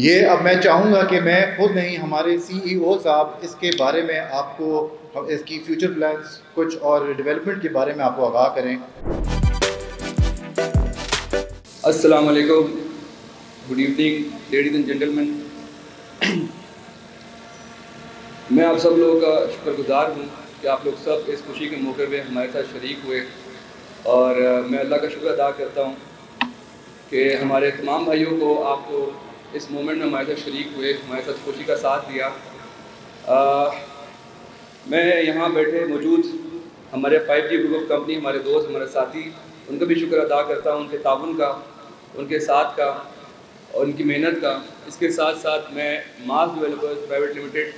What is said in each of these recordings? ये अब मैं चाहूँगा कि मैं खुद नहीं, हमारे CEO साहब इसके बारे में आपको, इसकी फ्यूचर प्लान्स कुछ और डेवलपमेंट के बारे में आपको आगाह करें। अस्सलाम वालेकुम, good evening ladies and gentleman. मैं आप सब लोगों का शुक्रगुजार हूँ कि आप लोग सब इस खुशी के मौके पे हमारे साथ शरीक हुए, और मैं अल्लाह का शुक्र अदा करता हूँ कि हमारे तमाम भाइयों को, आपको इस मोमेंट में हमारे साथ शरीक हुए, हमारे साथ खुशी का साथ दिया। मैं यहाँ बैठे मौजूद हमारे 5G ग्रुप कंपनी, हमारे दोस्त, हमारे साथी, उनका भी शुक्र अदा करता हूँ, उनके ताबन का, उनके साथ का और उनकी मेहनत का। इसके साथ साथ मैं माज़ डेवलपर्स प्राइवेट लिमिटेड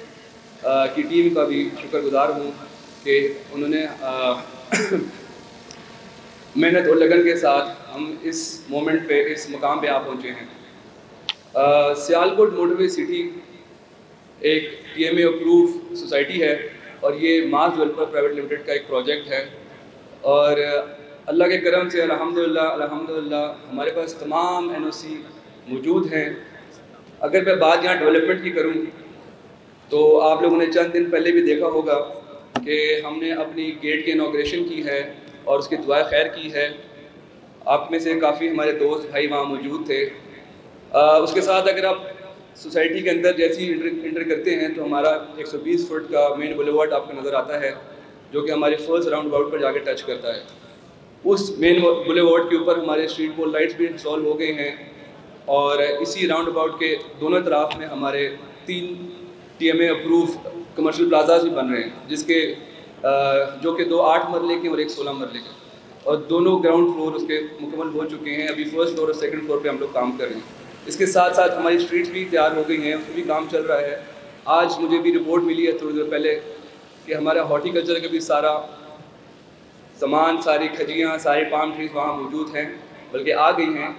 की टीम का भी शुक्रगुजार हूँ कि उन्होंने मेहनत और लगन के साथ हम इस मोमेंट पे, इस मकाम पे आ पहुँचे हैं। सियालकोट मोटरवे सिटी एक TMA अप्रूव सोसाइटी है और ये माज़ डेवलपर प्राइवेट लिमिटेड का एक प्रोजेक्ट है, और अल्लाह के करम से अल्हम्दुलिल्लाह हमारे पास तमाम NOC मौजूद हैं। अगर मैं बात यहाँ डेवलपमेंट की करूँ तो आप लोगों ने चंद दिन पहले भी देखा होगा कि हमने अपनी गेट की इनॉग्रेशन की है और उसकी दुआ खैर की है। आप में से काफ़ी हमारे दोस्त भाई वहाँ मौजूद थे। उसके साथ अगर आप सोसाइटी के अंदर जैसे ही इंटर करते हैं तो हमारा 120 फुट का मेन बुलेवार्ड आपको नज़र आता है, जो कि हमारे फर्स्ट राउंड अबाउट पर जाकर टच करता है। उस मेन बुलेवार्ड के ऊपर हमारे स्ट्रीट बॉल लाइट्स भी इंस्टॉल हो गए हैं, और इसी राउंड अबाउट के दोनों तरफ में हमारे 3 TMA अप्रूव कमर्शियल प्लाजाज भी बन रहे हैं, जिसके जो कि 2 8 मरले के और 1 16 मरले के, और दोनों ग्राउंड फ्लोर उसके मुकम्मल हो चुके हैं। अभी फर्स्ट फ्लोर और सेकंड फ्लोर पे हम लोग काम कर रहे हैं। इसके साथ साथ हमारी स्ट्रीट्स भी तैयार हो गई हैं, उस भी काम चल रहा है। आज मुझे भी रिपोर्ट मिली है थोड़ी देर पहले कि हमारा हॉर्टिकल्चर का भी सारा सामान, सारी खजियाँ, सारे पाम ट्रीज वहाँ मौजूद हैं, बल्कि आ गई हैं,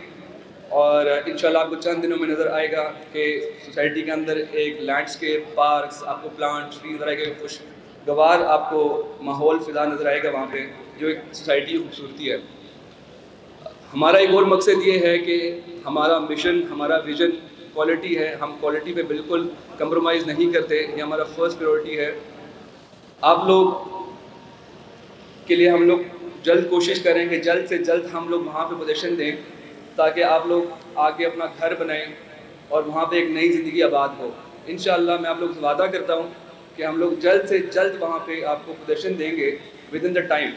और इंशाल्लाह आपको चंद दिनों में नज़र आएगा कि सोसाइटी के अंदर एक लैंडस्केप, पार्क्स, आपको प्लांट्स, ट्री नज़र आएगा, खुशगवार आपको माहौल फिजा नज़र आएगा वहाँ पे, जो एक सोसाइटी की खूबसूरती है। हमारा एक और मकसद ये है कि हमारा मिशन, हमारा विजन क्वालिटी है। हम क्वालिटी पे बिल्कुल कंप्रोमाइज़ नहीं करते, ये हमारा फर्स्ट प्रायोरिटी है। आप लोग के लिए हम लोग जल्द कोशिश करेंगे, जल्द से जल्द हम लोग वहाँ पर पोजीशन दें, ताकि आप लोग आके अपना घर बनाएं और वहाँ पे एक नई ज़िंदगी आबाद हो। इंशाल्लाह मैं आप लोग से वादा करता हूँ कि हम लोग जल्द से जल्द वहाँ पे आपको प्रदर्शन देंगे, विद इन द टाइम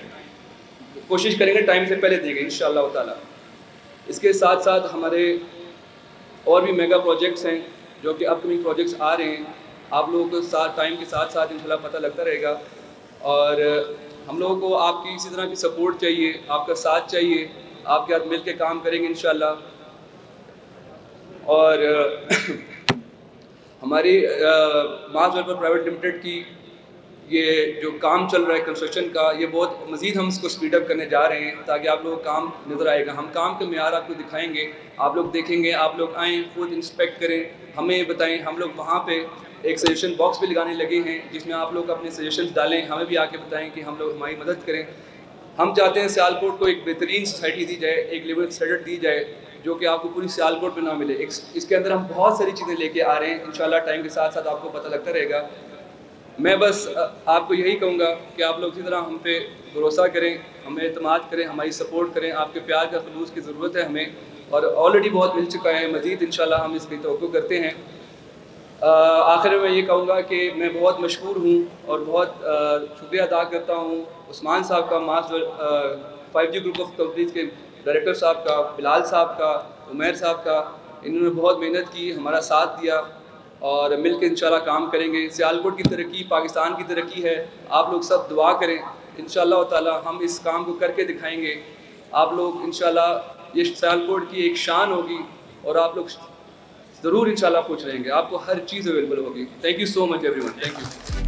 कोशिश करेंगे, टाइम से पहले देंगे इंशाल्लाह ताला। इसके साथ साथ हमारे और भी मेगा प्रोजेक्ट्स हैं, जो कि अपकमिंग प्रोजेक्ट्स आ रहे हैं। आप लोगों को साथ टाइम के साथ साथ इंशाल्लाह पता लगता रहेगा, और हम लोगों को आपकी इसी तरह की सपोर्ट चाहिए, आपका साथ चाहिए, आपके साथ मिल के काम करेंगे इंशाल्लाह। और हमारी माज़ डेवलपर प्राइवेट लिमिटेड की ये जो काम चल रहा है कंस्ट्रक्शन का, ये बहुत मज़ीद हम इसको स्पीडअप करने जा रहे हैं, ताकि आप लोग काम नज़र आएगा। हम काम का म्यार आपको दिखाएंगे, आप लोग देखेंगे, आप लोग आएँ, खुद इंस्पेक्ट करें, हमें बताएं। हम लोग वहाँ पे एक सजेशन बॉक्स भी लगाने लगे हैं, जिसमें आप लोग अपने सजेशन डालें, हमें भी आके बताएँ कि हम लोग, हमारी मदद करें। हम चाहते हैं सियालकोट को एक बेहतरीन सोसाइटी दी जाए, एक लेवल स्टैंडर्ड दी जाए, जो कि आपको पूरी सियालकोट में ना मिले। इसके अंदर हम बहुत सारी चीज़ें लेके आ रहे हैं, इंशाल्लाह टाइम के साथ साथ आपको पता लगता रहेगा। मैं बस आपको यही कहूँगा कि आप लोग इसी तरह हम पे भरोसा करें, हमें एतमाद करें, हमारी सपोर्ट करें। आपके प्यार का खलूस की ज़रूरत है हमें, और ऑलरेडी बहुत मिल चुका है, मज़ीद इंशाल्लाह हम इसकी तवक्को करते हैं। आखिर में ये कहूँगा कि मैं बहुत मशहूर हूँ और बहुत शुक्रिया अदा करता हूँ उस्मान साहब का, master 5G group of companies के डायरेक्टर साहब का, बिलाल साहब का, उमैर साहब का। इन्होंने बहुत मेहनत की, हमारा साथ दिया, और मिल के इंशाल्लाह काम करेंगे। सियालकोट की तरक्की, पाकिस्तान की तरक्की है। आप लोग सब दुआ करें, इंशाल्लाह ताला हम इस काम को करके दिखाएँगे। आप लोग इंशाल्लाह, ये सियालकोट की एक शान होगी, और आप लोग ज़रूर इंशाल्लाह पूछ लेंगे, आपको हर चीज़ अवेलेबल होगी। Thank you so much everyone, thank you.